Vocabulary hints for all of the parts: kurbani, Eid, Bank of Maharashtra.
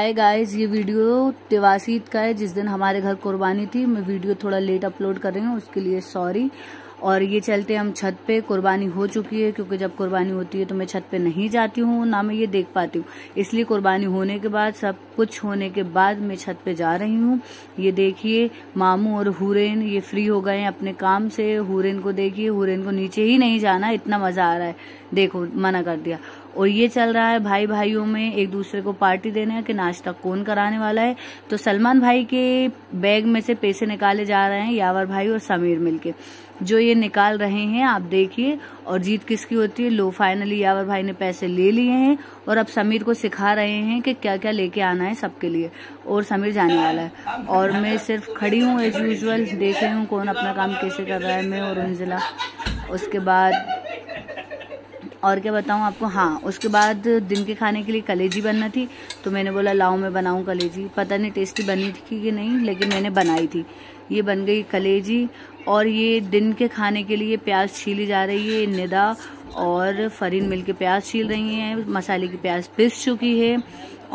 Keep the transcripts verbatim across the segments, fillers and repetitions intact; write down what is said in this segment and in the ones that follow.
हाय guys, ये video तिवास ईद का है जिस दिन हमारे घर कुर्बानी थी। मैं वीडियो थोड़ा लेट अपलोड कर रही हूँ, उसके लिए सॉरी। और ये चलते हैं हम छत पे। कुर्बानी हो चुकी है क्योंकि जब कुर्बानी होती है तो मैं छत पे नहीं जाती हूँ, ना मैं ये देख पाती हूँ। इसलिए कुर्बानी होने के बाद, सब कुछ होने के बाद मैं छत पे जा रही हूँ। ये देखिए मामू और हुरैन ये फ्री हो गए हैं अपने काम से। हुरैन को देखिए, हुरैन को नीचे ही नहीं जाना, इतना मजा आ रहा है। देखो मना कर दिया। और ये चल रहा है भाई भाइयों में एक दूसरे को पार्टी देने है कि नाश्ता कौन कराने वाला है। तो सलमान भाई के बैग में से पैसे निकाले जा रहे हैं यावर भाई और समीर मिलके, जो ये निकाल रहे हैं आप देखिए। और जीत किसकी होती है। लो, फाइनली यावर भाई ने पैसे ले लिए हैं और अब समीर को सिखा रहे हैं कि क्या क्या लेके आना है सबके लिए। और समीर जाने वाला है और मैं सिर्फ खड़ी हूँ एज यूजल, देख रही हूँ कौन अपना काम कैसे कर रहा है। मैं और अंजिला, उसके बाद और क्या बताऊं आपको। हाँ, उसके बाद दिन के खाने के लिए कलेजी बनना थी तो मैंने बोला लाओ मैं बनाऊं कलेजी। पता नहीं टेस्टी बनी थी कि नहीं, लेकिन मैंने बनाई थी। ये बन गई कलेजी। और ये दिन के खाने के लिए प्याज छीली जा रही है। निदा और फरीन मिलके प्याज छील रही हैं। मसाले की प्याज पिस चुकी है।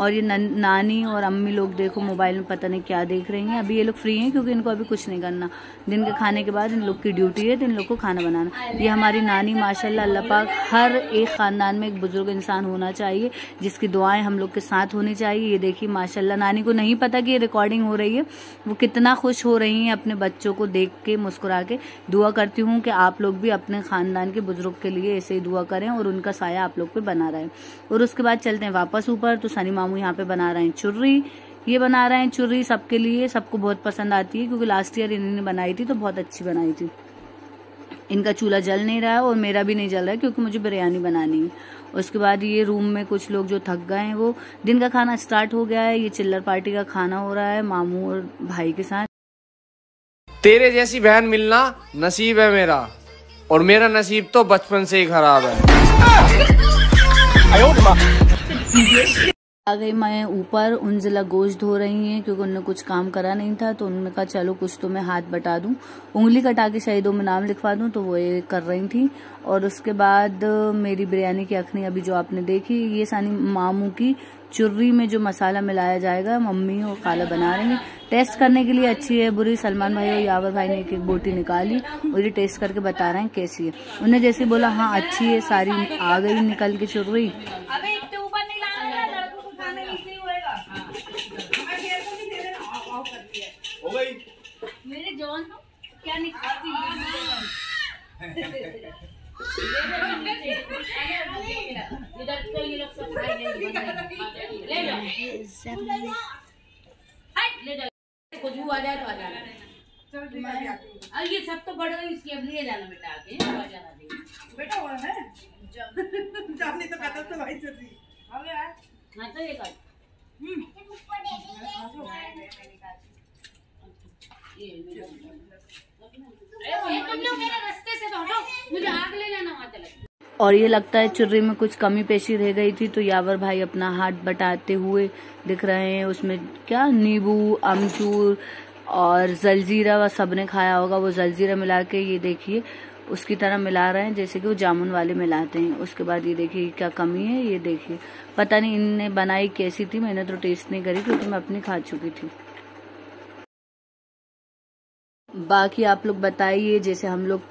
और ये नानी और अम्मी लोग देखो मोबाइल में पता नहीं क्या देख रही हैं। अभी ये लोग फ्री हैं क्योंकि इनको अभी कुछ नहीं करना। दिन के खाने के बाद इन लोग की ड्यूटी है, तो इन लोग को खाना बनाना। ये हमारी नानी माशाल्लाह, अल्लाह पाक, हर एक ख़ानदान में एक बुज़ुर्ग इंसान होना चाहिए जिसकी दुआएं हम लोग के साथ होनी चाहिए। ये देखिए माशाल्लाह, नानी को नहीं पता कि ये रिकॉर्डिंग हो रही है। वो कितना खुश हो रही हैं अपने बच्चों को देख के, मुस्कुरा के। दुआ करती हूँ कि आप लोग भी अपने ख़ानदान के बुज़ुर्ग के लिए ऐसे ही दुआ करें और उनका साया आप लोग पर बना रहे। और उसके बाद चलते हैं वापस ऊपर। तो सनी मामू यहाँ पे बना रहे हैं चुर्री। ये बना रहे हैं चुर्री सबके लिए, सबको बहुत पसंद आती है क्योंकि लास्ट ईयर इन्होंने बनाई थी तो बहुत अच्छी बनाई थी। इनका चूल्हा जल नहीं रहा है और मेरा भी नहीं जल रहा है क्योंकि मुझे बिरयानी बनानी है। उसके बाद ये रूम में कुछ लोग जो थक गए हैं, वो दिन का खाना स्टार्ट हो गया है। ये चिल्लर पार्टी का खाना हो रहा है मामू और भाई के साथ। तेरे जैसी बहन मिलना नसीब है मेरा, और मेरा नसीब तो बचपन से ही खराब है। आ गई मैं ऊपर। उंजिला गोश्त धो रही हैं क्योंकि उनने कुछ काम करा नहीं था, तो उन्होंने कहा चलो कुछ तो मैं हाथ बटा दूं, उंगली कटा के शहीदों में नाम लिखवा दूं, तो वो ये कर रही थी। और उसके बाद मेरी बिरयानी की अखनी अभी जो आपने देखी, ये सानी मामू की चुर्री में जो मसाला मिलाया जाएगा, मम्मी और खाला बना रही हैं। टेस्ट करने के लिए अच्छी है बुरी, सलमान भाई और यावर भाई ने एक एक बोटी निकाली और ये टेस्ट करके बता रहे हैं कैसी है। उन्हें जैसे बोला हाँ अच्छी है, सारी आ गई निकल के चुर्री। मेरे जवान को क्या निकालती है, ये सब तो बढ़ गई इसकी। अब ले जाना बेटा, आगे बेटा और है जाने तो कदम तो भाई चल रही। अब यार हां तो ये कर ऊपर दे मुझे। और ये लगता है चुर्री में कुछ कमी पेशी रह गई थी तो यावर भाई अपना हाथ बटाते हुए दिख रहे हैं। उसमें क्या नींबू, अमचूर और जलजीरा व सबने खाया होगा, वो जलजीरा मिला के ये देखिए उसकी तरह मिला रहे हैं जैसे कि वो जामुन वाले मिलाते हैं। उसके बाद ये देखिए क्या कमी है। ये देखिए पता नहीं इनने बनाई कैसी थी, मैंने तो टेस्ट नहीं करी क्योंकि मैं अपनी खा चुकी थी। बाकी आप लोग बताइए, जैसे हम लोग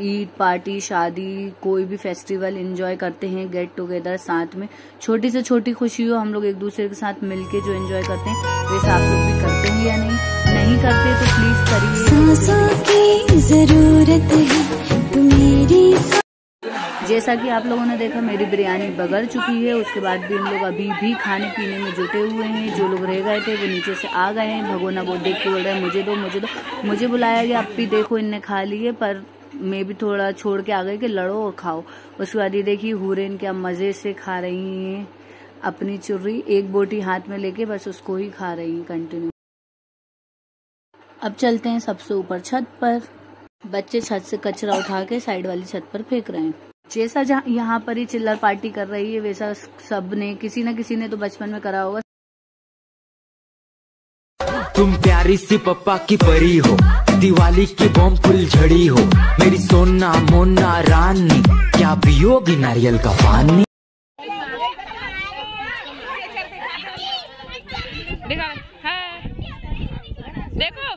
ईद पार्टी, शादी, कोई भी फेस्टिवल एंजॉय करते हैं गेट टुगेदर साथ में, छोटी से छोटी खुशी हो हम लोग एक दूसरे के साथ मिलके जो एंजॉय करते हैं वैसे आप लोग भी करते हैं या नहीं? नहीं करते तो प्लीज करिए, सांसों की जरूरत है तो मेरी। जैसा कि आप लोगों ने देखा मेरी बिरयानी बगड़ चुकी है। उसके बाद भी इन लोग अभी भी खाने पीने में जुटे हुए हैं। जो लोग रह गए थे वो नीचे से आ गए हैं। भगोना वो देख के बोल रहे हैं मुझे दो मुझे दो, मुझे बुलाया गया। अब भी देखो इनने खा लिए, पर मैं भी थोड़ा छोड़ के आ गई कि लड़ो और खाओ। उसके बाद ये देखिए हुरैन क्या मज़े से खा रही हैं अपनी चुर्री, एक बोटी हाथ में लेके बस उसको ही खा रही हैं कंटिन्यू। अब चलते हैं सबसे ऊपर छत पर। बच्चे छत से कचरा उठा के साइड वाली छत पर फेंक रहे हैं। जैसा जहाँ यहाँ पर ही चिल्लर पार्टी कर रही है वैसा सब ने किसी न किसी ने तो बचपन में करा होगा। तुम प्यारी सी पप्पा की परी हो, दिवाली की बम फुल झड़ी हो, मेरी सोना मोना रानी, क्या पियोगी नारियल का पानी। दिखा है देखो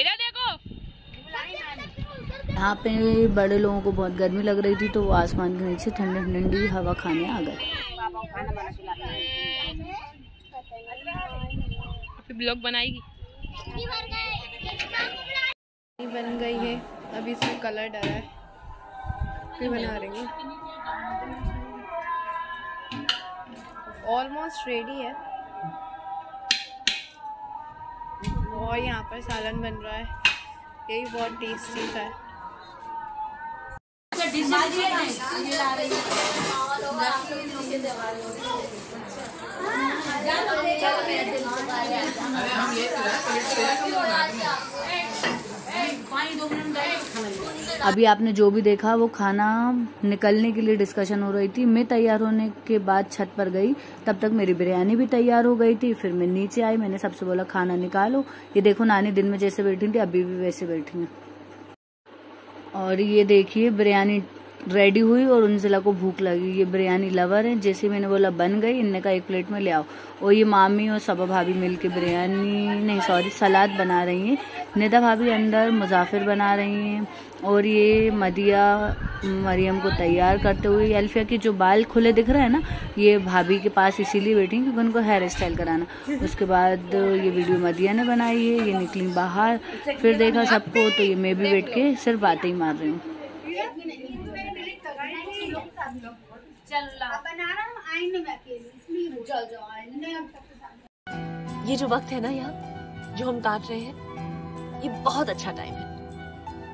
इधर देखो। यहाँ पे बड़े लोगों को बहुत गर्मी लग रही थी तो वो आसमान के नीचे ठंडी ठंडी हवा खाने आ गए। ब्लॉग बनाएगी बन गई है, अभी इसमें कलर डाला है फिर बना रही हूँ। ऑलमोस्ट रेडी है और यहाँ पर सालन बन रहा है, यही बहुत टेस्टी है। अभी आपने जो भी देखा वो खाना निकलने के लिए डिस्कशन हो रही थी। मैं तैयार होने के बाद छत पर गई, तब तक मेरी बिरयानी भी तैयार हो गई थी। फिर मैं नीचे आई, मैंने सबसे बोला खाना निकालो। ये देखो नानी दिन में जैसे बैठी थी अभी भी वैसे बैठी हैं। और ये देखिए बिरयानी रेडी हुई और उनजिला को भूख लगी। ये बिरयानी लवर हैं, जैसे मैंने बोला बन गई इनने कहा एक प्लेट में ले आओ। और ये मामी और सबा भाभी मिलके बिरयानी नहीं सॉरी सलाद बना रही हैं। निदा भाभी अंदर मुजाफिर बना रही हैं और ये मदिया मरियम को तैयार करते हुए। अल्फिया के जो बाल खुले दिख रहे हैं ना, ये भाभी के पास इसीलिए बैठी क्योंकि उनको हेयर स्टाइल कराना। उसके बाद ये वीडियो मदिया ने बनाई है, ये निकली बाहर फिर देखा सबको तो ये मैं भी बैठ के सिर्फ बातें ही मार रही हूँ। ये जो वक्त है ना यहाँ जो हम काट रहे हैं ये बहुत अच्छा टाइम है।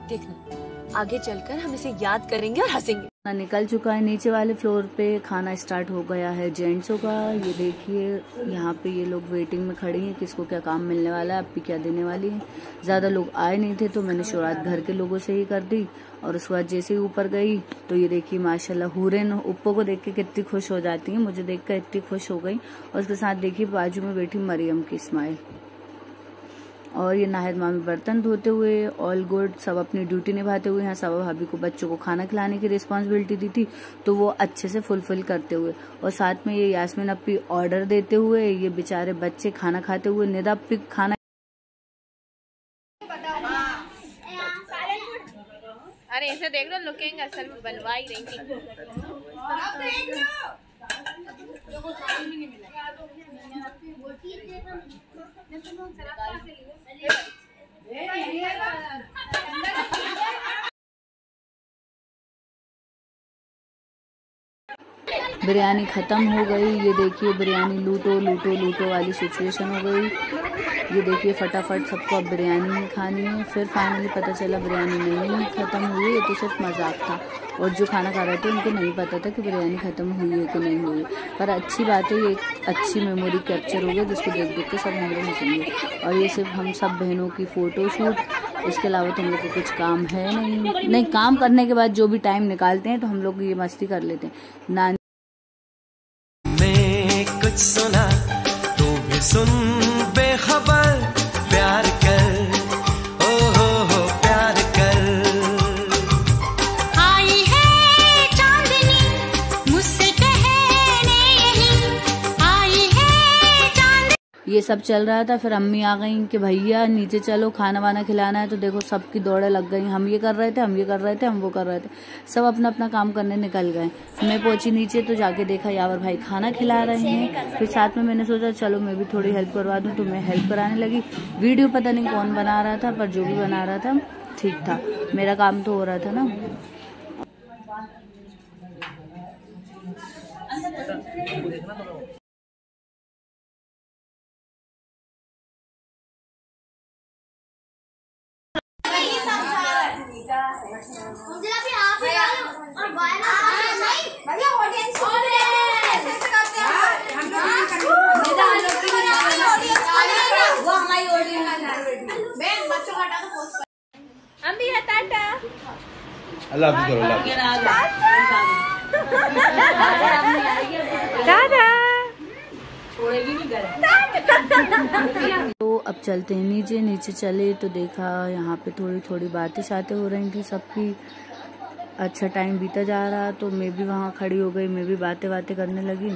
देखना आगे चलकर हम इसे याद करेंगे और हंसेंगे। निकल चुका है, नीचे वाले फ्लोर पे खाना स्टार्ट हो गया है जेंट्सों का। ये देखिए यहाँ पे ये लोग वेटिंग में खड़े हैं, किसको क्या काम मिलने वाला है, अप्पी क्या देने वाली है। ज़्यादा लोग आए नहीं थे तो मैंने शुरुआत घर के लोगों से ही कर दी। और उसके बाद जैसे ही ऊपर गई तो ये देखिए माशाल्लाह हुरेन उप्पो को देख के कितनी खुश हो जाती है, मुझे देख कर इतनी खुश हो गई। और उसके साथ देखिए बाजू में बैठी मरियम की स्माइल। और ये नाहिद मामी बर्तन धोते हुए ऑल गुड, सब अपनी ड्यूटी निभाते हुए। यहाँ सबा भाभी को बच्चों को खाना खिलाने की रिस्पांसिबिलिटी दी थी तो वो अच्छे से फुलफिल करते हुए। और साथ में ये यास्मीन अप्पी ऑर्डर देते हुए, ये बेचारे बच्चे खाना खाते हुए, निदा अप्पी खाना अरे ऐसे देख लो लुकेंगे असल में बनवा ही रही थी। बिरयानी खत्म हो गई, ये देखिए बिरयानी लूटो लूटो लूटो वाली सिचुएशन हो गई। ये देखिए फटाफट सबको अब बिरयानी ही खानी है। फिर फाइनली पता चला बिरयानी नहीं खत्म हुई, ये तो सिर्फ मजाक था। और जो खाना खा रहे थे उनको नहीं पता था कि बिरयानी खत्म हुई है कि नहीं हुई। पर अच्छी बात है, ये एक अच्छी मेमोरी कैप्चर हो गई जिसको देख देख के सब हम लोग हंसेंगे। और ये सिर्फ हम सब बहनों की फ़ोटोशूट, इसके अलावा तो हम लोग को कुछ काम है नहीं। नहीं काम करने के बाद जो भी टाइम निकालते हैं तो हम लोग ये मस्ती कर लेते हैं। नानी मैं कुछ सुना तो भी सुन बेखबर प्यार कर ये सब चल रहा था। फिर अम्मी आ गई कि भैया नीचे चलो खाना वाना खिलाना है। तो देखो सबकी दौड़ें लग गई, हम ये कर रहे थे हम ये कर रहे थे हम वो कर रहे थे, सब अपना अपना काम करने निकल गए। मैं पहुंची नीचे तो जाके देखा यावर भाई खाना खिला रहे हैं। फिर साथ में मैंने सोचा चलो मैं भी थोड़ी हेल्प करवा दूँ, तो मैं हेल्प कराने लगी। वीडियो पता नहीं कौन बना रहा था पर जो भी बना रहा था ठीक था, मेरा काम तो हो रहा था ना। अल्लाह दादा। तो अब चलते हैं नीचे। नीचे चले तो देखा यहाँ पे थोड़ी थोड़ी बातें शातें हो रही थी सबकी। अच्छा टाइम बीता जा रहा, तो मैं भी वहाँ खड़ी हो गई, मैं भी बातें बातें करने लगी।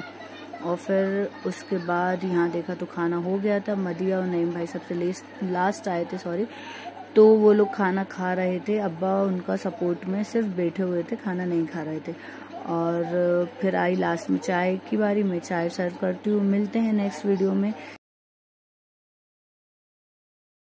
और फिर उसके बाद यहाँ देखा तो खाना हो गया था। मदिया और नईम भाई सबसे लेस्ट लास्ट आए थे, सॉरी। तो वो लोग खाना खा रहे थे, अब्बा उनका सपोर्ट में सिर्फ बैठे हुए थे, खाना नहीं खा रहे थे। और फिर आई लास्ट में चाय की बारी, मैं चाय सर्व करती हूँ। मिलते हैं नेक्स्ट वीडियो में।